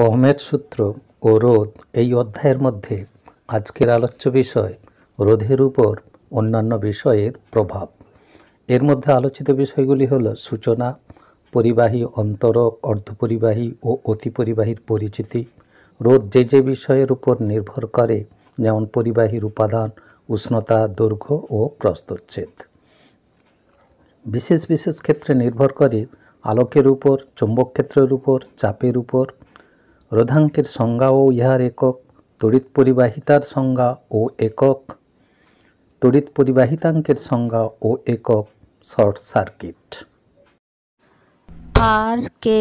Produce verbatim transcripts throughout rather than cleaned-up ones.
ওহমের সূত্র ও রোধ এই অধ্যায়ের মধ্যে আজকের আলোচ্য বিষয় রোধের উপর অন্যান্য বিষয়ের প্রভাব। এর মধ্যে আলোচিত বিষয়গুলি হল সূচনা, পরিবাহী, অন্তরক, অর্ধপরিবাহী ও অতিপরিবাহীর পরিচিতি, রোধ যে যে বিষয়ের উপর নির্ভর করে যেমন পরিবাহীর উপাদান, উষ্ণতা, দৈর্ঘ্য ও প্রস্থচ্ছেদ। বিশেষ বিশেষ ক্ষেত্রে নির্ভর করে আলোকের উপর, চৌম্বক ক্ষেত্রের উপর, চাপের উপর। রোধাঙ্কের সংজ্ঞা ও ইহার একক, তড়িৎ পরিবাহিতার সংজ্ঞা ও একক, তড়িৎ পরিবাহিতাঙ্কের সংজ্ঞা ও একক, short circuit. R K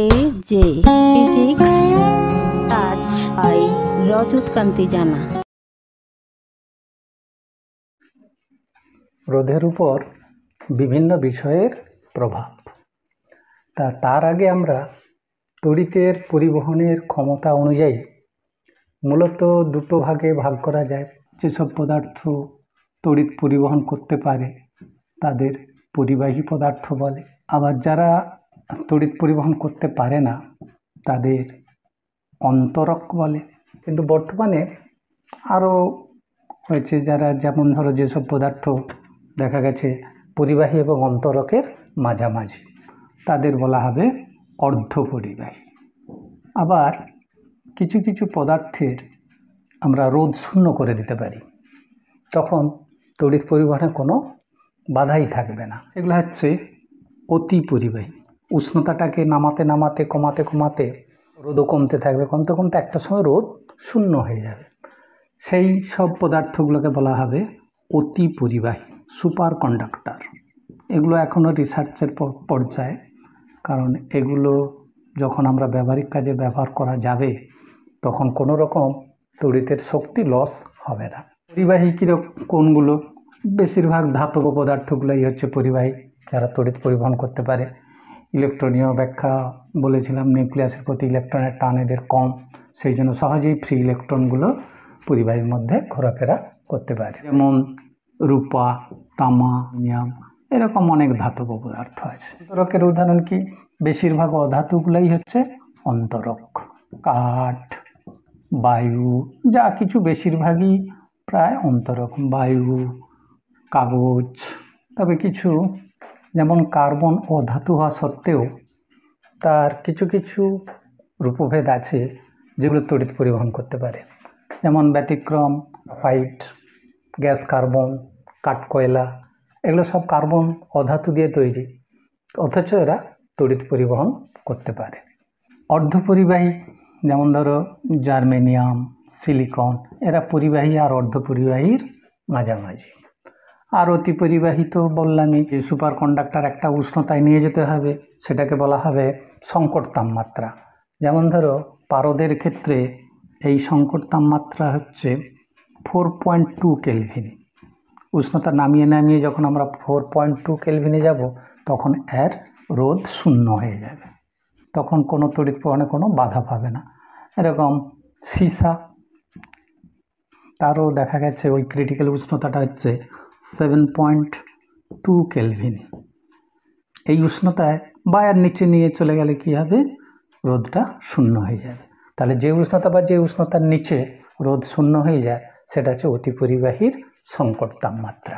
J physics touch I Rajat Kanti Jana. রোধের উপর বিভিন্ন বিষয়ের প্রভাব। তা তার আগে আমরা তড়িতের পরিবহনের ক্ষমতা অনুযায়ী মূলত দুটো ভাগে ভাগ করা যায়। যেসব পদার্থ তড়িৎ পরিবহন করতে পারে তাদের পরিবাহী পদার্থ বলে, আবার যারা তড়িৎ পরিবহন করতে পারে না তাদের অন্তরক বলে। কিন্তু বর্তমানে আরও হয়েছে যারা, যেমন ধরো যেসব পদার্থ দেখা গেছে পরিবাহী এবং অন্তরকের মাঝামাঝি, তাদের বলা হবে অর্ধপরিবাহী। আবার কিছু কিছু পদার্থের আমরা রোধ শূন্য করে দিতে পারি, তখন তড়িৎ পরিবহনে কোনো বাধাই থাকবে না। এগুলো হচ্ছে অতিপরিবাহী। উষ্ণতাটাকে নামাতে নামাতে কমাতে কমাতে রোধও কমতে থাকবে, কমতে কমতে একটা সময় রোধ শূন্য হয়ে যাবে। সেই সব পদার্থগুলোকে বলা হবে অতিপরিবাহী, সুপার কন্ডাক্টর। এগুলো এখনও রিসার্চের পর্যায়ে, কারণ এগুলো যখন আমরা ব্যবহারিক কাজে ব্যবহার করা যাবে তখন কোনো রকম তড়িতের শক্তি লস হবে না। পরিবাহী কীরকম কোনগুলো? বেশিরভাগ ধাতব পদার্থগুলোই হচ্ছে পরিবাহী, যারা তড়িৎ পরিবহন করতে পারে। ইলেকট্রনীয় ব্যাখ্যা বলেছিলাম, নিউক্লিয়াসের প্রতি ইলেকট্রনের টান এদের কম, সেই জন্য সহজেই ফ্রি ইলেকট্রনগুলো পরিবাহীর মধ্যে ঘোরাফেরা করতে পারে। যেমন রূপা, তামা, নিয়াম, এরকম অনেক ধাতব পদার্থ আছে। অন্তরকের উদাহরণ কি? বেশিরভাগ অধাতুগুলোই হচ্ছে অন্তরক। কাঠ, বায়ু, যা কিছু বেশিরভাগই প্রায় অন্তরক। বায়ু, কাগজ। তবে কিছু যেমন কার্বন অধাতু হওয়া সত্ত্বেও তার কিছু কিছু রূপভেদ আছে যেগুলো তড়িৎ পরিবহন করতে পারে। যেমন ব্যতিক্রম ফাইট, গ্যাস কার্বন, কাঠকয়লা, এগুলো সব কার্বন অধাতু দিয়ে তৈরি, অথচ এরা তড়িৎ পরিবহন করতে পারে। অর্ধপরিবাহী যেমন ধরো জার্মেনিয়াম, সিলিকন, এরা পরিবাহী আর অর্ধপরিবাহীর মাঝামাঝি। আর অতি পরিবাহী তো বললামই, যে সুপার কন্ডাক্টর একটা উষ্ণতায় নিয়ে যেতে হবে, সেটাকে বলা হবে সংকট তাপমাত্রা। যেমন ধরো পারদের ক্ষেত্রে এই সংকট তাপমাত্রা হচ্ছে ফোর পয়েন্ট টু কেলভিন। উষ্ণতা নামিয়ে নামিয়ে যখন আমরা ফোর পয়েন্ট টু কেলভিনে যাব তখন এর রোধ শূন্য হয়ে যাবে, তখন কোনো তড়িৎ পরিবহনে কোনো বাধা পাবে না। এরকম সীসা, তারও দেখা গেছে ওই ক্রিটিক্যাল উষ্ণতাটা হচ্ছে সেভেন পয়েন্ট টু কেলভিন। এই উষ্ণতায় বা এর নিচে নিয়ে চলে গেলে কী হবে? রোধটা শূন্য হয়ে যাবে। তাহলে যে উষ্ণতা বা যে উষ্ণতার নিচে রোধ শূন্য হয়ে যায় সেটা হচ্ছে অতি পরিবাহীর সংকট তাপমাত্রা।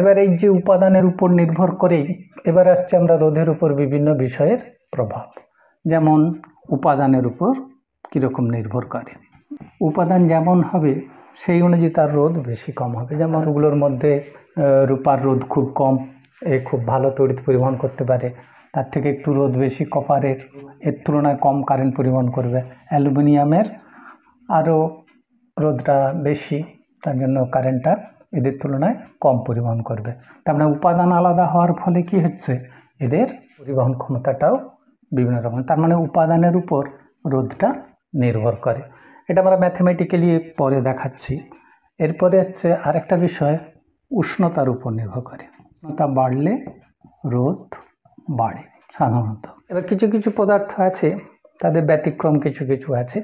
এবার এই যে উপাদানের উপর নির্ভর করেই এবার আসছে আমরা রোধের উপর বিভিন্ন বিষয়ের প্রভাব। যেমন উপাদানের উপর কীরকম নির্ভর করে, উপাদান যেমন হবে সেই অনুযায়ী তার রোধ বেশি কম হবে। যেমন ওগুলোর মধ্যে রূপার রোধ খুব কম, এ খুব ভালো তড়িৎ পরিবহন করতে পারে। তার থেকে একটু রোধ বেশি কপারের, এর তুলনায় কম কারেন্ট পরিবহন করবে। অ্যালুমিনিয়ামের আরও রোধটা বেশি, তার জন্য কারেন্টটা এদের তুলনায় কম পরিবহন করবে। তার মানে উপাদান আলাদা হওয়ার ফলে কি হচ্ছে, এদের পরিবহন ক্ষমতাটাও বিভিন্ন রকম। তার মানে উপাদানের উপর রোধটা নির্ভর করে। এটা আমরা ম্যাথমেটিক্যালি পরে দেখাচ্ছি। এরপরে হচ্ছে আরেকটা বিষয়, উষ্ণতার উপর নির্ভর করে। উষ্ণতা বাড়লে রোধ বাড়ে সাধারণত। এবার কিছু কিছু পদার্থ আছে তাদের ব্যতিক্রম কিছু কিছু আছে,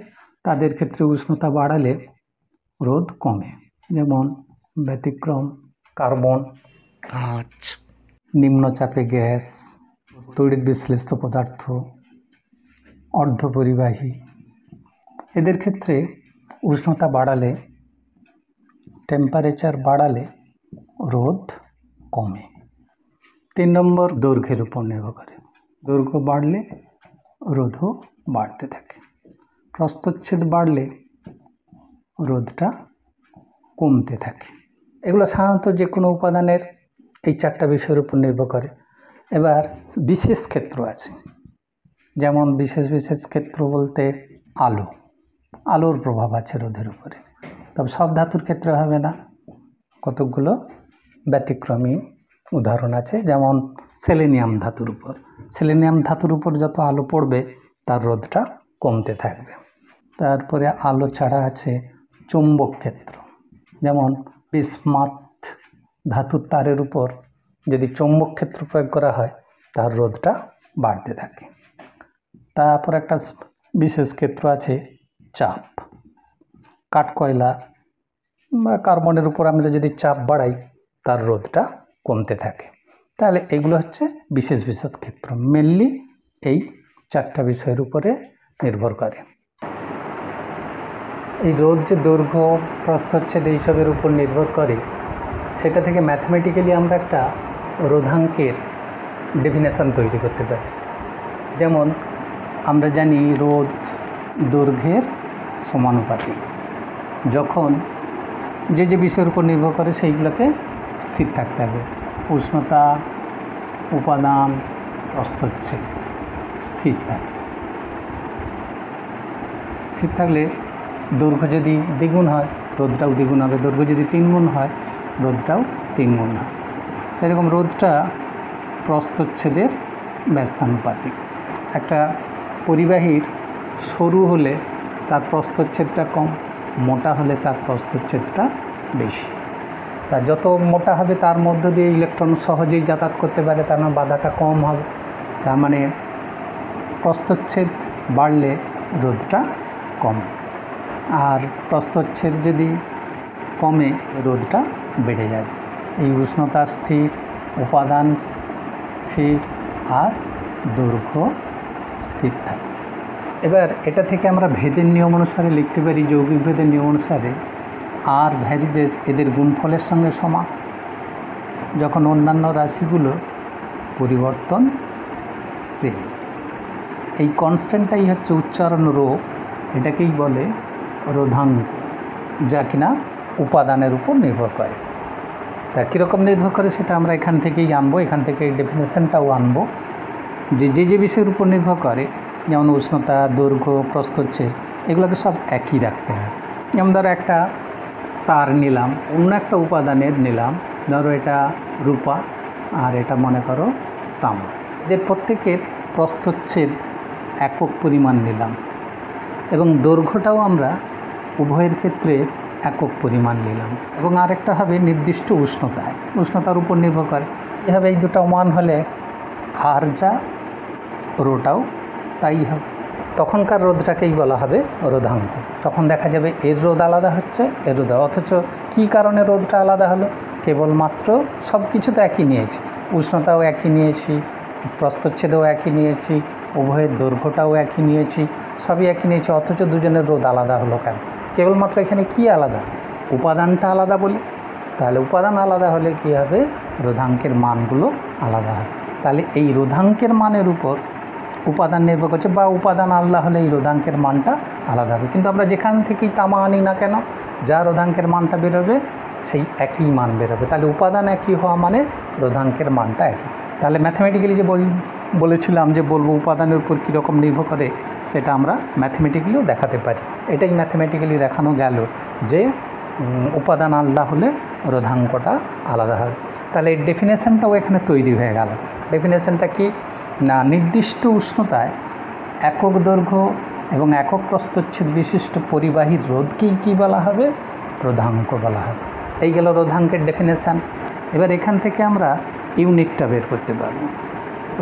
তাদের ক্ষেত্রে উষ্ণতা বাড়ালে রোধ কমে। যেমন ব্যতিক্রম কার্বন, কাঁচ, নিম্নচাপে গ্যাস, তড়িৎ বিশ্লেষ্য পদার্থ, অর্ধপরিবাহী, এদের ক্ষেত্রে উষ্ণতা বাড়ালে টেম্পারেচার বাড়ালে রোদ কমে। তিন নম্বর দৈর্ঘ্যের উপর নির্ভর করে, দৈর্ঘ্য বাড়লে রোদও বাড়তে থাকে, প্রস্থচ্ছেদ বাড়লে রোদটা কমতে থাকে। এগুলো সাধারণত যে কোনো উপাদানের এই চারটা বিষয়ের উপর নির্ভর করে। এবার বিশেষ ক্ষেত্র আছে, যেমন বিশেষ বিশেষ ক্ষেত্র বলতে আলো, আলোর প্রভাব আছে রোদের উপরে, তবে সব ধাতুর ক্ষেত্রে হবে না, কতকগুলো ব্যতিক্রমী উদাহরণ আছে, যেমন সেলেনিয়াম ধাতুর উপর, সেলেনিয়াম ধাতুর উপর যত আলো পড়বে তার রোদটা কমতে থাকবে। তারপরে আলো ছাড়া আছে চৌম্বক ক্ষেত্র, যেমন বিসমাথ ধাতুর তারের উপর যদি চৌম্বক ক্ষেত্র প্রয়োগ করা হয় তার রোদটা বাড়তে থাকে। তারপর একটা বিশেষ ক্ষেত্র আছে চাপ, কাঠকয়লা বা কার্বনের উপর আমরা যদি চাপ বাড়াই তার রোদটা কমতে থাকে। তাহলে এগুলো হচ্ছে বিশেষ বিশেষ ক্ষেত্র, মেনলি এই চারটা বিষয়ের উপরে নির্ভর করে। এই রোদ যে দৈর্ঘ্য প্রস্থচ্ছেদ এইসবের উপর নির্ভর করে, সেটা থেকে ম্যাথমেটিক্যালি আমরা একটা রোধাঙ্কের ডেফিনেশান তৈরি করতে পারি। যেমন আমরা জানি রোদ দৈর্ঘ্যের সমানুপাতিক, যখন যে যে বিষয়ের উপর নির্ভর করে সেইগুলোকে স্থির থাকতে হবে। উষ্ণতা, উপাদান, প্রস্থচ্ছেদ স্থির থাকে, স্থির থাকলে দৈর্ঘ্য যদি দ্বিগুণ হয় রোদটাও দ্বিগুণ হবে, দৈর্ঘ্য যদি তিনগুণ হয় রোদটাও তিনগুণ হয়। সেরকম রোদটা প্রস্থচ্ছেদের ব্যস্তানুপাতিক। একটা পরিবাহীর সরু হলে তার প্রস্থচ্ছেদটা কম, মোটা হলে তার প্রস্থচ্ছেদটা বেশি। তা যত মোটা হবে তার মধ্য দিয়ে ইলেকট্রন সহজেই যাতায়াত করতে পারে, তার মানে বাধাটা কম হবে, তার মানে প্রস্থচ্ছেদ বাড়লে রোদটা কম, আর প্রস্থচ্ছেদ যদি কমে রোদটা বেড়ে যাবে। এই উষ্ণতা স্থির, উপাদান স্থির আর দৈর্ঘ্য স্থির থাকে। এবার এটা থেকে আমরা ভেদের নিয়ম অনুসারে লিখতে পারি, যৌগিক ভেদের নিয়ম অনুসারে আর ভ্যারিজেস এদের গুণফলের সঙ্গে সমান, যখন অন্যান্য রাশিগুলো পরিবর্তনশীল। এই কনস্ট্যান্টটাই হচ্ছে উচ্চারণ রো, এটাকেই বলে রোধাঙ্ক, যা কিনা উপাদানের উপর নির্ভর করে। তা কীরকম নির্ভর করে সেটা আমরা এখান থেকেই আনবো, এখান থেকে এই ডেফিনেশানটাও আনবো, যে যে যে বিষয়ের উপর নির্ভর করে, যেমন উষ্ণতা, দৈর্ঘ্য, প্রস্থচ্ছেদ, এগুলোকে সব একই রাখতে হয়। যেমন ধরো একটা তার নিলাম, অন্য একটা উপাদানের নিলাম, ধরো এটা রূপা আর এটা মনে করো তামা, এদের প্রত্যেকের প্রস্থচ্ছেদ একক পরিমাণ নিলাম এবং দৈর্ঘ্যটাও আমরা উভয়ের ক্ষেত্রে একক পরিমাণ নিলাম, এবং আরেকটা হবে নির্দিষ্ট উষ্ণতায়, উষ্ণতার উপর নির্ভর করে। এভাবে এই দুটো মান হলে আর যা রোটাও তাই হবে, তখনকার রোদটাকেই বলা হবে রোধাঙ্ক। তখন দেখা যাবে এর রোদ আলাদা হচ্ছে, এর রোদ, অথচ কী কারণে রোদটা আলাদা হলো? কেবলমাত্র সব কিছু তো একই নিয়েছি, উষ্ণতাও একই নিয়েছি, প্রস্থচ্ছেদও একই নিয়েছি, উভয়ের দৈর্ঘ্যটাও একই নিয়েছি, সবই একই নিয়েছি, অথচ দুজনের রোদ আলাদা হলো কেন? কেবলমাত্র এখানে কি আলাদা? উপাদানটা আলাদা বলে। তাহলে উপাদান আলাদা হলে কী হবে? রোধাঙ্কের মানগুলো আলাদা হবে। তাহলে এই রোধাঙ্কের মানের উপর উপাদান নির্ভর করছে, বা উপাদান আলাদা হলে এই রোধাঙ্কের মানটা আলাদা হবে। কিন্তু আমরা যেখান থেকেই তামা আনি না কেন, যা রোধাঙ্কের মানটা বেরোবে সেই একই মান বেরোবে। তাহলে উপাদান একই হওয়া মানে রোধাঙ্কের মানটা একই। তাহলে ম্যাথমেটিক্যালি যে বলেছিলাম যে বলবো উপাদানের উপর কীরকম নির্ভর করে, সেটা আমরা ম্যাথমেটিক্যালিও দেখাতে পারি। এটাই ম্যাথমেটিক্যালি দেখানো গেল যে উপাদান আলাদা হলে রোধাঙ্কটা আলাদা হবে। তাহলে এই ডেফিনেশানটাও এখানে তৈরি হয়ে গেল। ডেফিনেশানটা কি না, নির্দিষ্ট উষ্ণতায় একক দৈর্ঘ্য এবং একক প্রস্থচ্ছেদ বিশিষ্ট পরিবাহীর রোধকেই কী বলা হবে? রোধাঙ্ক বলা হবে। এই গেল রোধাঙ্কের ডেফিনেশান। এবার এখান থেকে আমরা ইউনিটটা বের করতে পারব,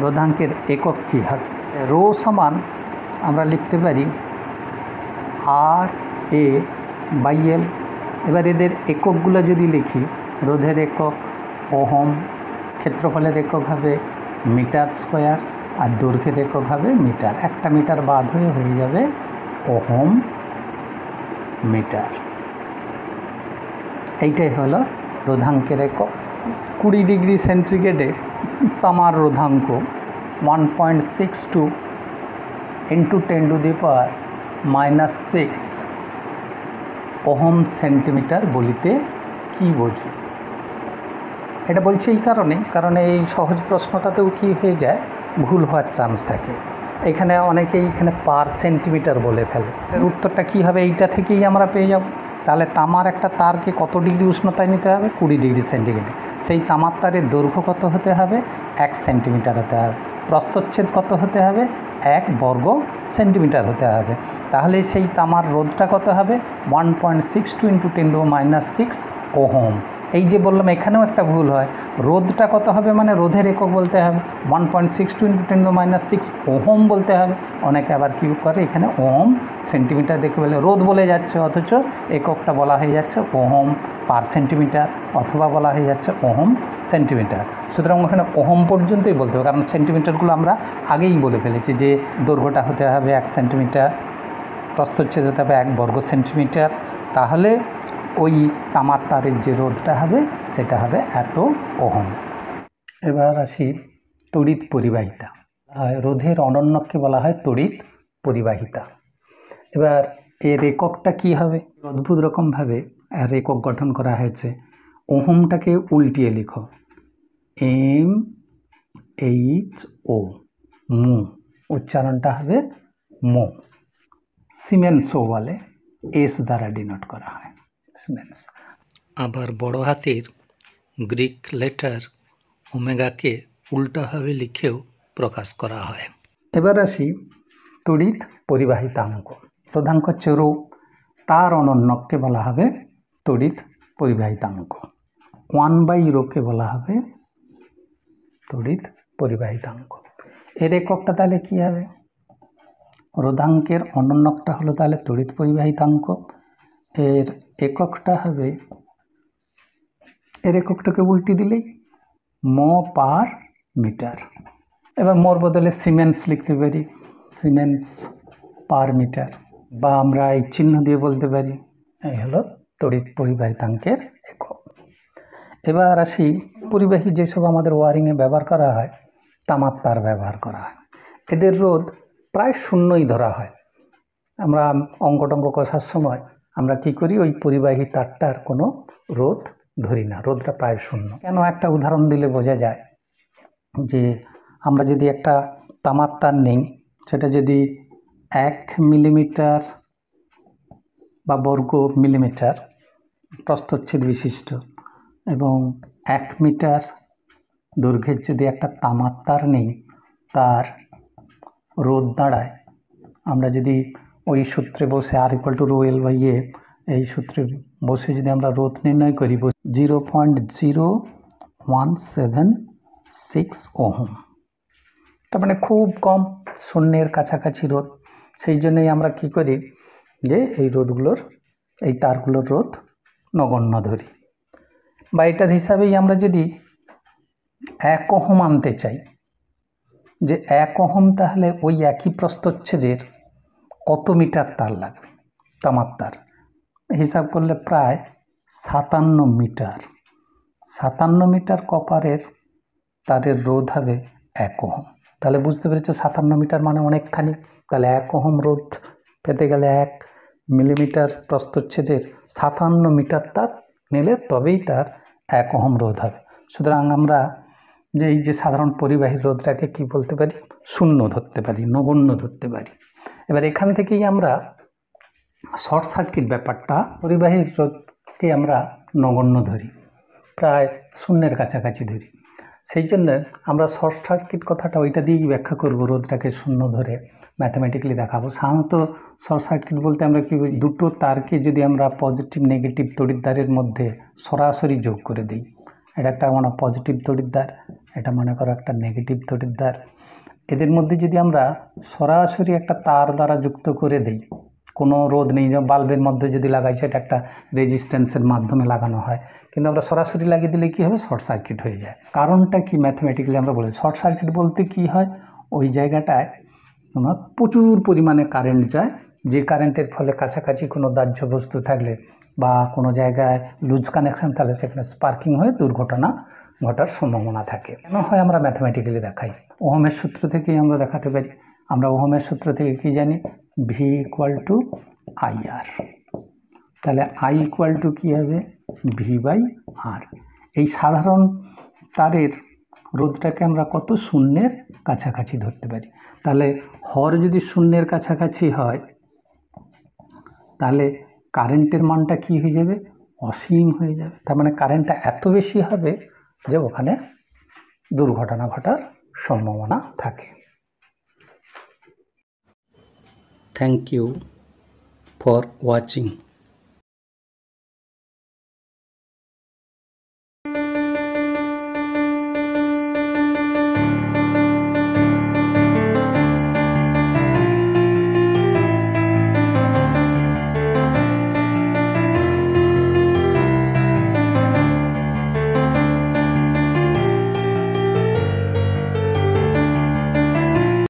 রোধাঙ্কের একক কী হবে। রো সমান আমরা লিখতে পারি আর এ বাই এল। এবার এদের এককগুলো যদি লিখি, রোধের একক ওহম, ক্ষেত্রফলের একক হবে মিটার স্কোয়ার, আর দৈর্ঘ্যের একক হবে মিটার, একটা মিটার বাদ হয়ে হয়ে যাবে ওহম मीटर এইটাই হলো রোধাঙ্কের একক। কুড়ি ডিগ্রি সেন্টিগ্রেডে তামার রোধাঙ্ক one point six two into ten to the power minus six ohm centimetre বলিতে কি বোঝে? এটা বলছে এই কারণে, কারণ এই সহজ প্রশ্নটাতেও কি হয়ে যায়, ভুল হওয়ার চান্স থাকে। এখানে অনেকেই এখানে পার সেন্টিমিটার বলে ফেলে। উত্তরটা কী হবে এইটা থেকেই আমরা পেয়ে যাব। তাহলে তামার একটা তারকে কত ডিগ্রি উষ্ণতায় নিতে হবে? কুড়ি ডিগ্রি সেন্টিগ্রেডে। সেই তামার তারের দৈর্ঘ্য কত হতে হবে? এক সেন্টিমিটার হতে হবে। প্রস্থচ্ছেদ কত হতে হবে? এক বর্গ সেন্টিমিটার হতে হবে। তাহলে সেই তামার রোধটা কত হবে? One point six two into ten to minus six ohm. এই যে বললাম এখানেও একটা ভুল হয়, রোধটা কত হবে মানে রোধের একক বলতে হবে one point six two into ten to minus six ohm বলতে হবে। অনেকে আবার কী করে, এখানে ওহম সেন্টিমিটার দেখে বলে রোধ বলে যাচ্ছে, অথচ এককটা বলা হয়ে যাচ্ছে ওহম পার সেন্টিমিটার অথবা বলা হয়ে যাচ্ছে ওহম সেন্টিমিটার। সুতরাং ওখানে ওহম পর্যন্তই বলতে হবে, কারণ সেন্টিমিটারগুলো আমরা আগেই বলে ফেলেছি যে দৈর্ঘ্যটা হতে হবে এক সেন্টিমিটার, প্রস্থচ্ছেদ হতে হবে এক বর্গ সেন্টিমিটার। তাহলে ওই তামার তারের যে রোধটা হবে সেটা হবে এত ওহম। এবার আসি তড়িৎ পরিবাহিতা। রোধের অনন্যককে বলা হয় তড়িৎ পরিবাহিতা। এবার এর এককটা কি হবে? অদ্ভুত রকমভাবে এর একক গঠন করা হয়েছে। ওহমটাকে উল্টিয়ে লিখো, এম এইচ ও মো, উচ্চারণটা হবে মো। সিমেন্সও বলে, এস দ্বারা ডিনোট করা হয়। আবার বড় হাতের গ্রিক লেটার ওমেগাকে উল্টাভাবে লিখেও প্রকাশ করা হয়। এবার আসি তড়িৎ পরিবাহিতাঙ্ক। রোধাঙ্ক চেরু তার অনন্যককে বলা হবে তড়িৎ পরিবাহিতাঙ্ক। ওয়ান বাই রোকে বলা হবে তড়িৎ পরিবাহিতাঙ্ক। এর এককটা তাহলে কী হবে? রোধাঙ্কের অনন্যকটা হলো তাহলে তড়িৎ পরিবাহিতাঙ্ক, এর এককটা হবে, এর এককটাকে উল্টি দিলেই মো পার মিটার। এবার মোর বদলে সিমেন্স লিখতে পারি, সিমেন্স পার মিটার, বা আমরা এই চিহ্ন দিয়ে বলতে পারি। এই হলো তড়িৎ পরিবাহিতাঙ্কের একক। এবার আসি পরিবাহী যেসব আমাদের ওয়ারিংয়ে ব্যবহার করা হয়, তামার তার ব্যবহার করা হয়, এদের রোধ প্রায় শূন্যই ধরা হয়। আমরা অঙ্ক টঙ্ক কষার সময় আমরা কি করি, ওই পরিবাহী তারটার কোনো রোধ ধরি না, রোধটা প্রায় শূন্য। কেন? একটা উদাহরণ দিলে বোঝা যায় যে আমরা যদি একটা তামার তার নেই, সেটা যদি এক মিলিমিটার বা বর্গ মিলিমিটার প্রস্থচ্ছেদ বিশিষ্ট এবং এক মিটার দৈর্ঘ্যের যদি একটা তামার তার নেই, তার রোধ দাঁড়ায়, আমরা যদি ওই সূত্রে বসে R equal to rho L by A, এই সূত্রে বসে যদি আমরা রোধ নির্ণয় করি zero point zero one seven six ohm, তার মানে খুব কম, শূন্যের কাছাকাছি রোধ। সেই জন্যই আমরা কি করি যে এই রোধগুলোর, এই তারগুলোর রোধ নগণ্য ধরি। বা এটার হিসাবেই আমরা যদি এক ওহম আনতে চাই, যে এক ওহম, তাহলে ওই একই প্রস্থচ্ছেদের কত মিটার তার লাগবে? তামার তার হিসাব করলে প্রায় সাতান্ন মিটার। সাতান্ন মিটার কপারের তারের রোধ হবে এক ওহম। তাহলে বুঝতে পেরেছো সাতান্ন মিটার মানে অনেকখানি। তাহলে এক ওহম রোধ পেতে গেলে এক মিলিমিটার প্রস্থচ্ছেদের সাতান্ন মিটার তার নিলে তবেই তার এক ওহম রোধ হবে। সুতরাং আমরা যে এই যে সাধারণ পরিবাহী রোধটাকে কি বলতে পারি, শূন্য ধরতে পারি, নগণ্য ধরতে পারি। এবার এখান থেকেই আমরা শর্ট সার্কিট ব্যাপারটা, পরিবাহী রোধকে আমরা নগণ্য ধরি, প্রায় শূন্যের কাছাকাছি ধরি। সেই জন্য আমরা শর্ট সার্কিট কথাটা ওইটা দিয়েই ব্যাখ্যা করব, রোধটাকে শূন্য ধরে ম্যাথামেটিক্যালি দেখাবো। সাধারণত শর্ট সার্কিট বলতে আমরা কি, দুটো তারকে যদি আমরা পজিটিভ নেগেটিভ তড়িৎদ্বারের মধ্যে সরাসরি যোগ করে দিই, এটা একটা মানে পজিটিভ তড়িৎদ্বার, এটা মনে করো একটা নেগেটিভ তড়িৎদ্বার, এদের মধ্যে যদি আমরা সরাসরি একটা তার দ্বারা যুক্ত করে দেই, কোনো রোধ নেই, যেমন বাল্বের মধ্যে যদি লাগাই সেটা একটা রেজিস্ট্যান্সের মাধ্যমে লাগানো হয়, কিন্তু আমরা সরাসরি লাগিয়ে দিলে কী হবে, শর্ট সার্কিট হয়ে যায়। কারণটা কি ম্যাথমেটিক্যালি আমরা বলি, শর্ট সার্কিট বলতে কি হয়, ওই জায়গাটায় তোমার প্রচুর পরিমাণে কারেন্ট যায়, যে কারেন্টের ফলে কাছাকাছি কোনো দাহ্য বস্তু থাকলে বা কোনো জায়গায় লুজ কানেকশন থাকলে সেখানে স্পার্কিং হয়ে দুর্ঘটনা ঘটার সম্ভাবনা থাকে। কেন হয় আমরা ম্যাথমেটিক্যালি দেখাই, ওহমের সূত্র থেকেই আমরা দেখাতে পারি। আমরা ওহমের সূত্র থেকে কি জানি, V equal to I R. তাহলে আই ইকুয়াল টু কী হবে, ভি বাই আর। এই সাধারণ তারের রোধটাকে আমরা কত, শূন্যের কাছাকাছি ধরতে পারি। তাহলে হর যদি শূন্যের কাছাকাছি হয় তাহলে কারেন্টের মানটা কি হয়ে যাবে, অসীম হয়ে যাবে। তার মানে কারেন্টটা এত বেশি হবে যে ওখানে দুর্ঘটনা ঘটার সম্ভাবনা থাকে। Thank you for watching.